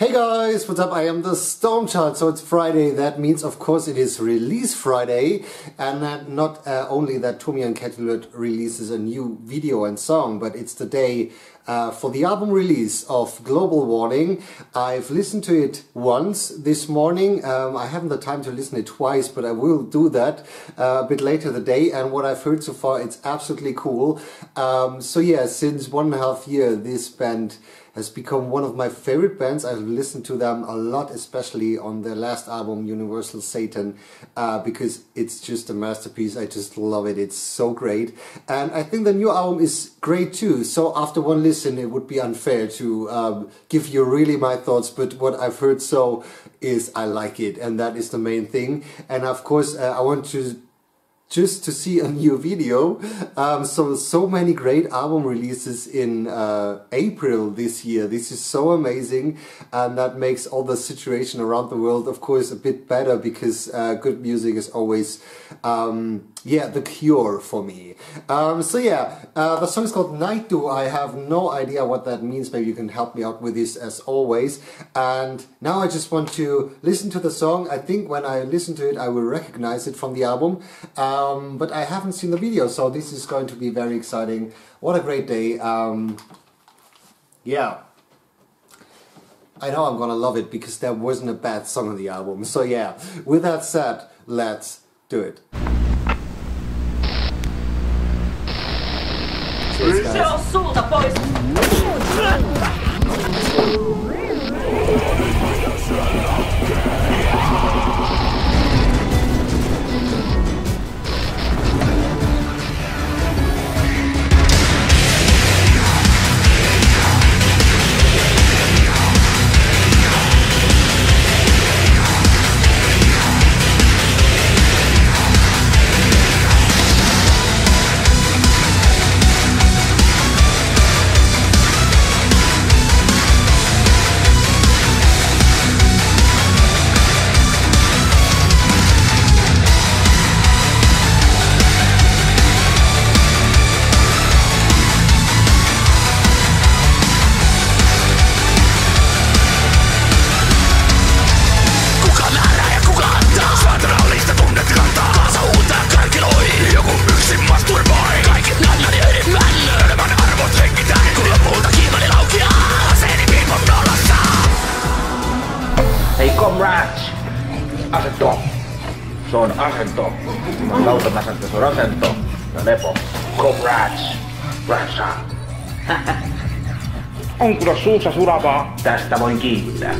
Hey guys, what's up? I am the Stone Child. So it's Friday. That means, of course, it is Release Friday, and that not only that Turmion Kätilöt releases a new video and song, but it's the day for the album release of Global Warning. I've listened to it once this morning. I haven't the time to listen it twice, but I will do that a bit later the day. And what I've heard so far, it's absolutely cool. So yeah, since 1.5 years, this band has become one of my favorite bands. I've listened to them a lot, especially on their last album, Universal Satan, because it's just a masterpiece. I just love it. It's so great. And I think the new album is great too. So after one listen, it would be unfair to give you really my thoughts, but what I've heard so is I like it, and that is the main thing. And of course, I want to just to see a new video. So many great album releases in April this year. This is so amazing, and that makes all the situation around the world, of course, a bit better, because good music is always yeah, the cure for me. So yeah, the song is called Naitu. I have no idea what that means. Maybe you can help me out with this as always. And now I just want to listen to the song. I think when I listen to it, I will recognize it from the album. But I haven't seen the video, so this is going to be very exciting. What a great day. Yeah. I know I'm gonna love it, because there wasn't a bad song on the album. So yeah, with that said, let's do it. Se on sulta pois! Asento. Se on asento. Lautan asento, se on asento. Ja lepo. Comrades. Ransa. On kuule suussa sulavaa. Tästä voin kiittää.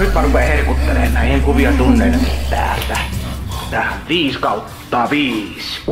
Nyt mä rupeen herkuttelemaan näihin kuvia tunneille täältä. 5/5.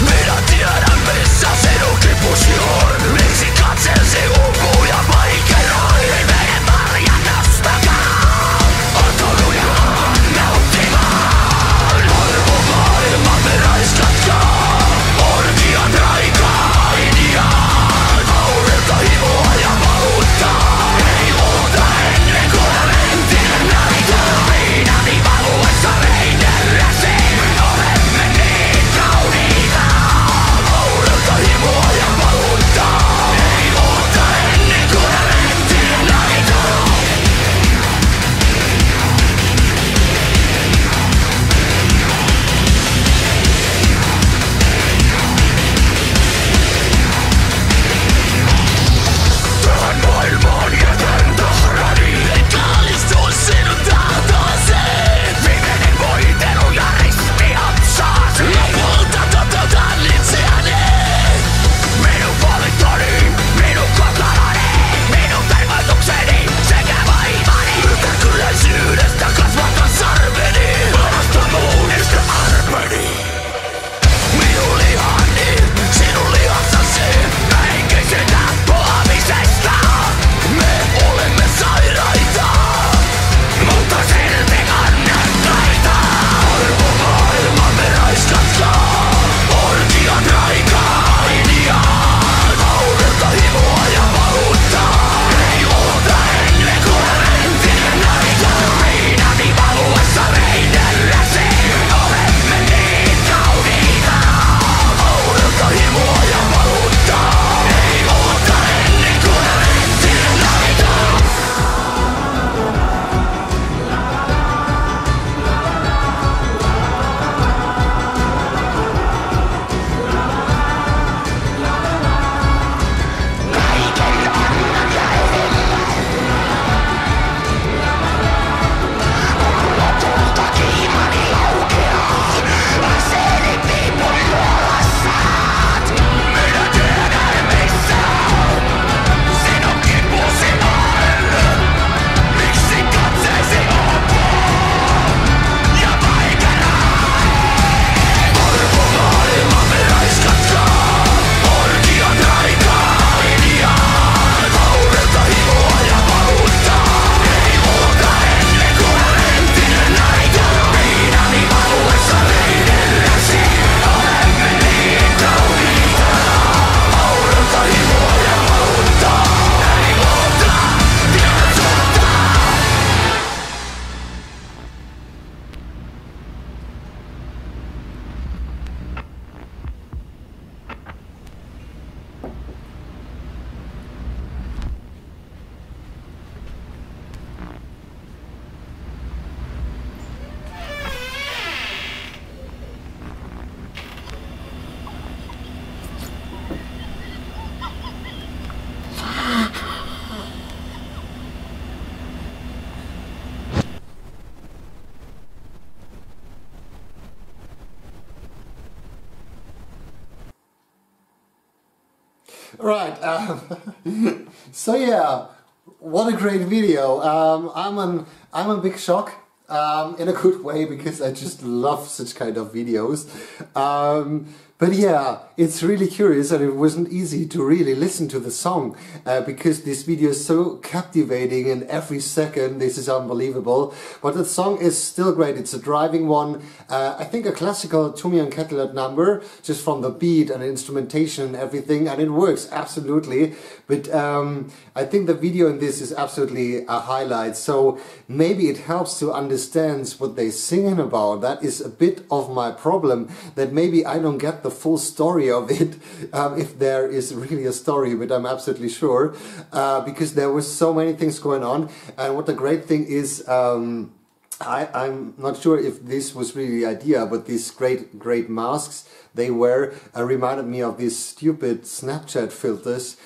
Minä tiedän missä sinun kipusi on. Miksi katsen sinun puuja vaikeroin? Ei mene varja tästäkään. We're Right, so yeah, what a great video. I'm a big shock, in a good way, because I just love such kind of videos. But yeah, it's really curious, and it wasn't easy to really listen to the song, because this video is so captivating, and every second this is unbelievable. But the song is still great. It's a driving one, I think a classical Turmion Kätilöt number, just from the beat and instrumentation and everything, and it works absolutely. But I think the video in this is absolutely a highlight, so maybe it helps to understand what they're singing about. That is a bit of my problem, that maybe I don't get the full story of it, if there is really a story, but I'm absolutely sure, because there were so many things going on. And what the great thing is, I'm not sure if this was really the idea, but these great masks they wear reminded me of these stupid Snapchat filters,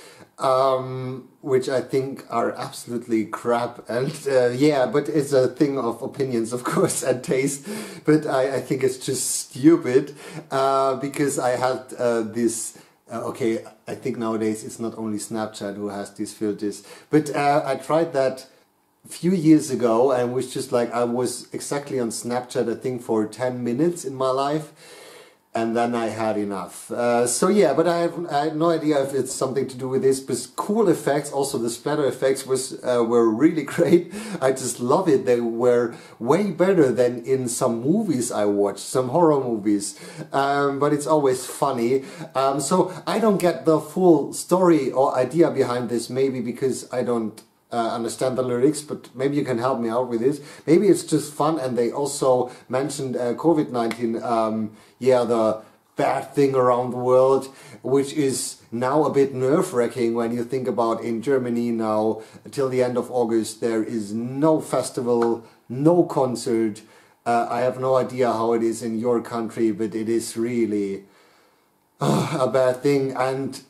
which I think are absolutely crap, and yeah, but it's a thing of opinions, of course, and taste. But I think it's just stupid, because I had this, okay, I think nowadays it's not only Snapchat who has these filters, but I tried that few years ago, and was just like, I was exactly on Snapchat, I think, for 10 minutes in my life, and then I had enough. So yeah, but I have no idea if it's something to do with this, but cool effects, also the splatter effects were really great. I just love it. They were way better than in some movies I watched, some horror movies, but it's always funny. So I don't get the full story or idea behind this, maybe because I don't understand the lyrics, but maybe you can help me out with this. Maybe it's just fun, and they also mentioned COVID-19, yeah, the bad thing around the world, which is now a bit nerve-wracking when you think about in Germany now, till the end of August, there is no festival, no concert. I have no idea how it is in your country, but it is really a bad thing. And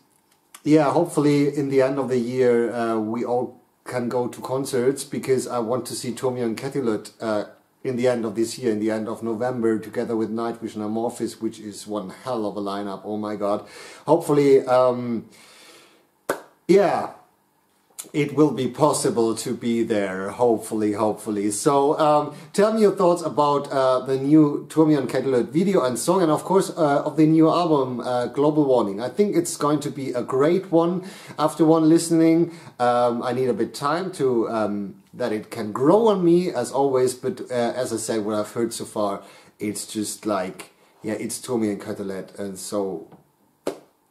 yeah, hopefully in the end of the year, we all can go to concerts, because I want to see Turmion Kätilöt in the end of this year, in the end of November, together with Nightwish and Amorphis, which is one hell of a lineup. Oh my god. Hopefully, yeah, it will be possible to be there, hopefully. So tell me your thoughts about the new Turmion Kätilöt video and song, and of course of the new album, Global Warning. I think it's going to be a great one after one listening. I need a bit time to that it can grow on me, as always, but as I said, what I've heard so far, it's just like, yeah, it's Turmion Kätilöt, and so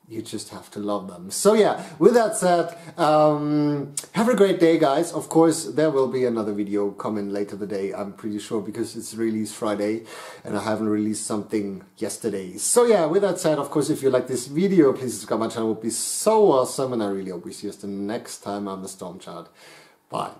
you just have to love them. So yeah, with that said, have a great day, guys. Of course, there will be another video coming later today, I'm pretty sure, because it's release Friday and I haven't released something yesterday. So yeah, with that said, of course, if you like this video, please subscribe my channel. It would be so awesome, and I really hope we see you the next time on the Storm Chart. Bye.